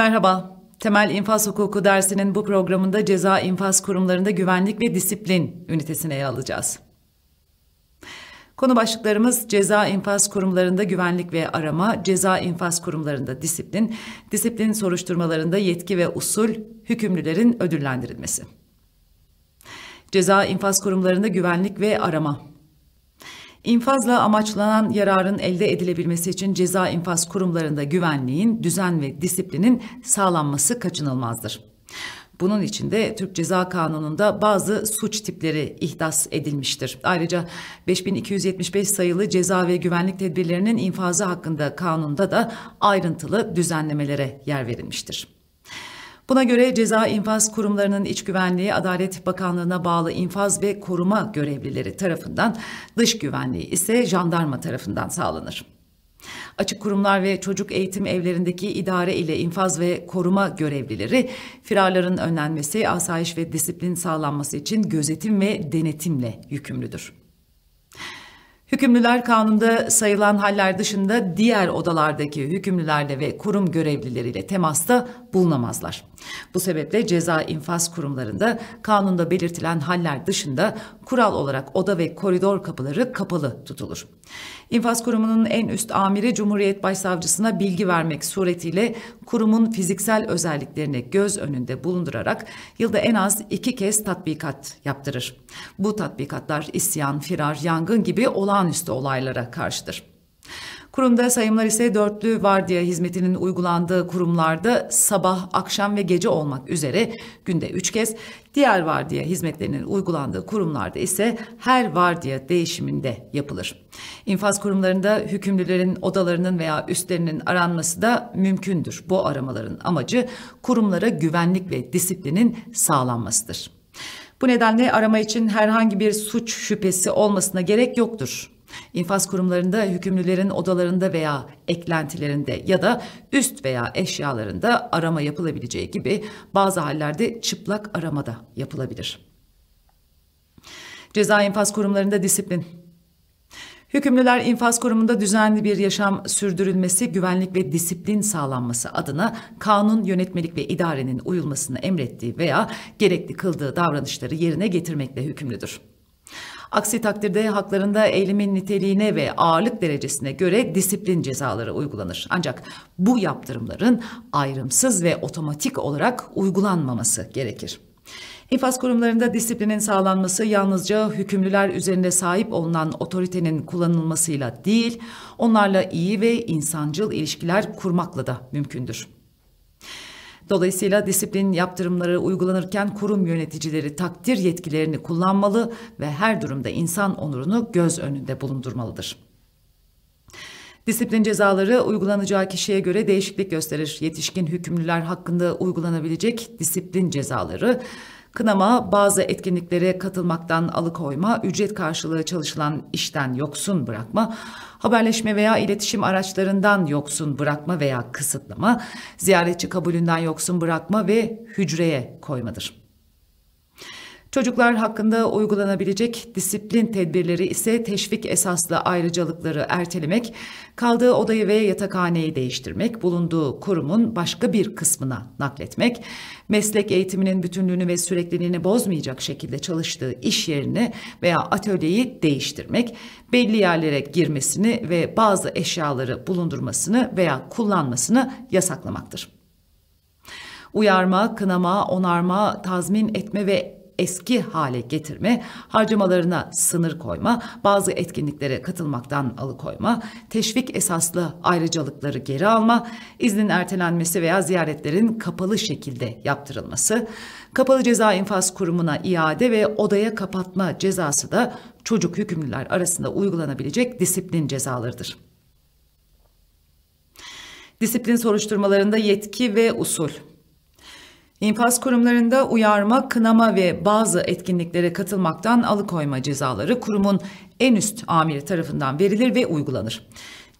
Merhaba, Temel İnfaz Hukuku dersinin bu programında ceza infaz kurumlarında güvenlik ve disiplin ünitesini ele alacağız. Konu başlıklarımız ceza infaz kurumlarında güvenlik ve arama, ceza infaz kurumlarında disiplin, disiplin soruşturmalarında yetki ve usul, hükümlülerin ödüllendirilmesi. Ceza infaz kurumlarında güvenlik ve arama. İnfazla amaçlanan yararın elde edilebilmesi için ceza infaz kurumlarında güvenliğin, düzen ve disiplinin sağlanması kaçınılmazdır. Bunun için de Türk Ceza Kanunu'nda bazı suç tipleri ihdas edilmiştir. Ayrıca 5275 sayılı ceza ve güvenlik tedbirlerinin infazı hakkında kanunda da ayrıntılı düzenlemelere yer verilmiştir. Buna göre ceza infaz kurumlarının iç güvenliği Adalet Bakanlığı'na bağlı infaz ve koruma görevlileri tarafından, dış güvenliği ise jandarma tarafından sağlanır. Açık kurumlar ve çocuk eğitim evlerindeki idare ile infaz ve koruma görevlileri, firarların önlenmesi, asayiş ve disiplin sağlanması için gözetim ve denetimle yükümlüdür. Hükümlüler kanunda sayılan haller dışında diğer odalardaki hükümlülerle ve kurum görevlileriyle temasta bulunamazlar. Bu sebeple ceza infaz kurumlarında kanunda belirtilen haller dışında kural olarak oda ve koridor kapıları kapalı tutulur. İnfaz kurumunun en üst amiri Cumhuriyet Başsavcısına bilgi vermek suretiyle kurumun fiziksel özelliklerini göz önünde bulundurarak yılda en az 2 kez tatbikat yaptırır. Bu tatbikatlar isyan, firar, yangın gibi olağanüstü olaylara karşıdır. Kurumda sayımlar ise dörtlü vardiya hizmetinin uygulandığı kurumlarda sabah, akşam ve gece olmak üzere günde 3 kez, diğer vardiya hizmetlerinin uygulandığı kurumlarda ise her vardiya değişiminde yapılır. İnfaz kurumlarında hükümlülerin odalarının veya üstlerinin aranması da mümkündür. Bu aramaların amacı kurumlara güvenlik ve disiplinin sağlanmasıdır. Bu nedenle arama için herhangi bir suç şüphesi olmasına gerek yoktur. İnfaz kurumlarında hükümlülerin odalarında veya eklentilerinde ya da üst veya eşyalarında arama yapılabileceği gibi bazı hallerde çıplak arama da yapılabilir. Ceza infaz kurumlarında disiplin. Hükümlüler infaz kurumunda düzenli bir yaşam sürdürülmesi, güvenlik ve disiplin sağlanması adına kanun, yönetmelik ve idarenin uyulmasını emrettiği veya gerekli kıldığı davranışları yerine getirmekle hükümlüdür. Aksi takdirde haklarında eylemin niteliğine ve ağırlık derecesine göre disiplin cezaları uygulanır. Ancak bu yaptırımların ayrımsız ve otomatik olarak uygulanmaması gerekir. İnfaz kurumlarında disiplinin sağlanması yalnızca hükümlüler üzerinde sahip olunan otoritenin kullanılmasıyla değil, onlarla iyi ve insancıl ilişkiler kurmakla da mümkündür. Dolayısıyla disiplin yaptırımları uygulanırken kurum yöneticileri takdir yetkilerini kullanmalı ve her durumda insan onurunu göz önünde bulundurmalıdır. Disiplin cezaları uygulanacağı kişiye göre değişiklik gösterir. Yetişkin hükümlüler hakkında uygulanabilecek disiplin cezaları, kınama, bazı etkinliklere katılmaktan alıkoyma, ücret karşılığı çalışılan işten yoksun bırakma, haberleşme veya iletişim araçlarından yoksun bırakma veya kısıtlama, ziyaretçi kabulünden yoksun bırakma ve hücreye koymadır. Çocuklar hakkında uygulanabilecek disiplin tedbirleri ise teşvik esaslı ayrıcalıkları ertelemek, kaldığı odayı ve yatakhaneyi değiştirmek, bulunduğu kurumun başka bir kısmına nakletmek, meslek eğitiminin bütünlüğünü ve sürekliliğini bozmayacak şekilde çalıştığı iş yerini veya atölyeyi değiştirmek, belli yerlere girmesini ve bazı eşyaları bulundurmasını veya kullanmasını yasaklamaktır. Uyarma, kınama, onarma, tazmin etme ve eski hale getirme, harcamalarına sınır koyma, bazı etkinliklere katılmaktan alıkoyma, teşvik esaslı ayrıcalıkları geri alma, iznin ertelenmesi veya ziyaretlerin kapalı şekilde yaptırılması, kapalı ceza infaz kurumuna iade ve odaya kapatma cezası da çocuk hükümlüler arasında uygulanabilecek disiplin cezalarıdır. Disiplin soruşturmalarında yetki ve usul. İnfaz kurumlarında uyarma, kınama ve bazı etkinliklere katılmaktan alıkoyma cezaları kurumun en üst amiri tarafından verilir ve uygulanır.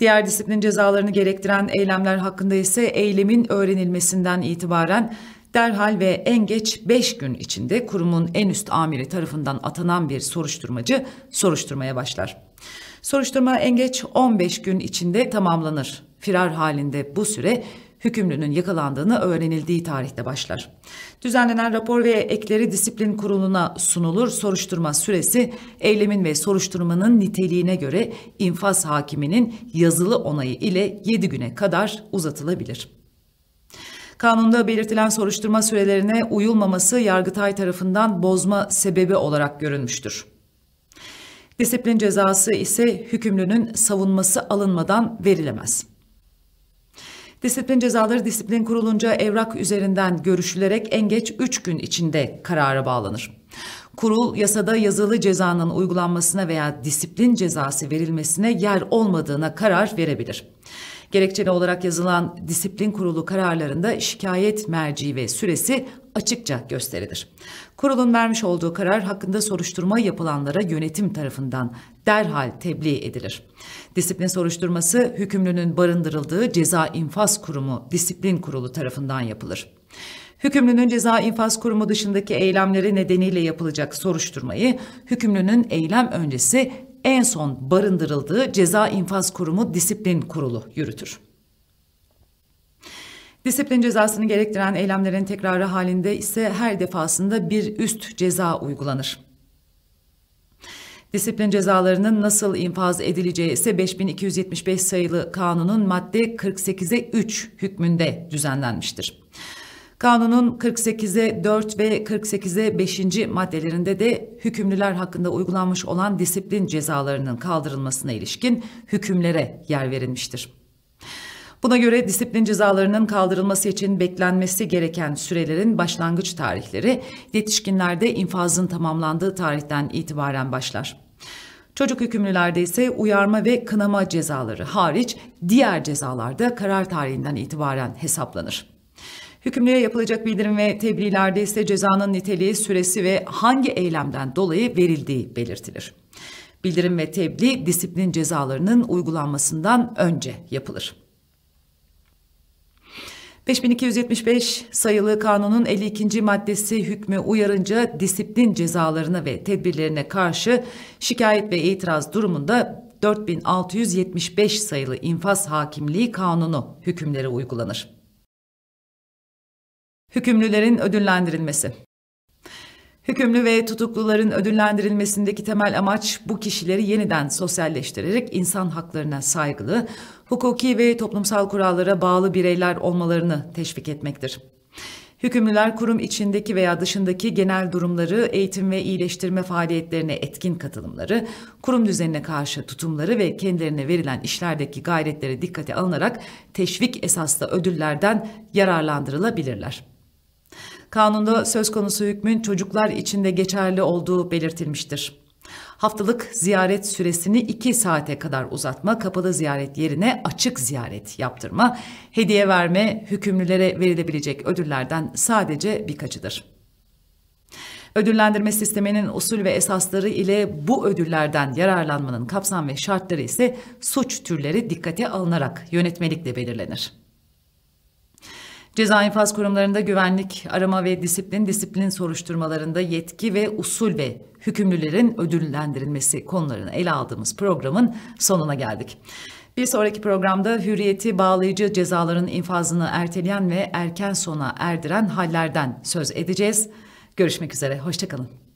Diğer disiplin cezalarını gerektiren eylemler hakkında ise eylemin öğrenilmesinden itibaren derhal ve en geç 5 gün içinde kurumun en üst amiri tarafından atanan bir soruşturmacı soruşturmaya başlar. Soruşturma en geç 15 gün içinde tamamlanır. Firar halinde bu süre hükümlünün yakalandığını öğrenildiği tarihte başlar. Düzenlenen rapor ve ekleri disiplin kuruluna sunulur. Soruşturma süresi eylemin ve soruşturmanın niteliğine göre infaz hakiminin yazılı onayı ile 7 güne kadar uzatılabilir. Kanunda belirtilen soruşturma sürelerine uyulmaması Yargıtay tarafından bozma sebebi olarak görülmüştür. Disiplin cezası ise hükümlünün savunması alınmadan verilemez. Disiplin cezaları disiplin kurulunca evrak üzerinden görüşülerek en geç 3 gün içinde karara bağlanır. Kurul, yasada yazılı cezanın uygulanmasına veya disiplin cezası verilmesine yer olmadığına karar verebilir. Gerekçeli olarak yazılan disiplin kurulu kararlarında şikayet merci ve süresi açıkça gösterilir. Kurulun vermiş olduğu karar hakkında soruşturma yapılanlara yönetim tarafından derhal tebliğ edilir. Disiplin soruşturması hükümlünün barındırıldığı Ceza İnfaz Kurumu Disiplin Kurulu tarafından yapılır. Hükümlünün Ceza İnfaz Kurumu dışındaki eylemleri nedeniyle yapılacak soruşturmayı hükümlünün eylem öncesi en son barındırıldığı Ceza İnfaz Kurumu Disiplin Kurulu yürütür. Disiplin cezasını gerektiren eylemlerin tekrarı halinde ise her defasında bir üst ceza uygulanır. Disiplin cezalarının nasıl infaz edileceği ise 5275 sayılı kanunun madde 48'e 3 hükmünde düzenlenmiştir. Kanunun 48'e 4 ve 48'e 5. maddelerinde de hükümlüler hakkında uygulanmış olan disiplin cezalarının kaldırılmasına ilişkin hükümlere yer verilmiştir. Buna göre disiplin cezalarının kaldırılması için beklenmesi gereken sürelerin başlangıç tarihleri yetişkinlerde infazın tamamlandığı tarihten itibaren başlar. Çocuk hükümlülerde ise uyarma ve kınama cezaları hariç diğer cezalarda karar tarihinden itibaren hesaplanır. Hükümlüye yapılacak bildirim ve tebliğlerde ise cezanın niteliği, süresi ve hangi eylemden dolayı verildiği belirtilir. Bildirim ve tebliğ disiplin cezalarının uygulanmasından önce yapılır. 5275 sayılı kanunun 52. maddesi hükmü uyarınca disiplin cezalarına ve tedbirlerine karşı şikayet ve itiraz durumunda 4675 sayılı infaz hakimliği kanunu hükümleri uygulanır. Hükümlülerin ödüllendirilmesi. Hükümlü ve tutukluların ödüllendirilmesindeki temel amaç bu kişileri yeniden sosyalleştirerek insan haklarına saygılı, hukuki ve toplumsal kurallara bağlı bireyler olmalarını teşvik etmektir. Hükümlüler kurum içindeki veya dışındaki genel durumları, eğitim ve iyileştirme faaliyetlerine etkin katılımları, kurum düzenine karşı tutumları ve kendilerine verilen işlerdeki gayretlere dikkate alınarak teşvik esaslı ödüllerden yararlandırılabilirler. Kanunda söz konusu hükmün çocuklar için de geçerli olduğu belirtilmiştir. Haftalık ziyaret süresini 2 saate kadar uzatma, kapalı ziyaret yerine açık ziyaret yaptırma, hediye verme hükümlülere verilebilecek ödüllerden sadece birkaçıdır. Ödüllendirme sisteminin usul ve esasları ile bu ödüllerden yararlanmanın kapsam ve şartları ise suç türleri dikkate alınarak yönetmelikle belirlenir. Ceza infaz kurumlarında güvenlik, arama ve disiplin soruşturmalarında yetki ve usul ve hükümlülerin ödüllendirilmesi konularını ele aldığımız programın sonuna geldik. Bir sonraki programda hürriyeti bağlayıcı cezaların infazını erteleyen ve erken sona erdiren hallerden söz edeceğiz. Görüşmek üzere, hoşça kalın.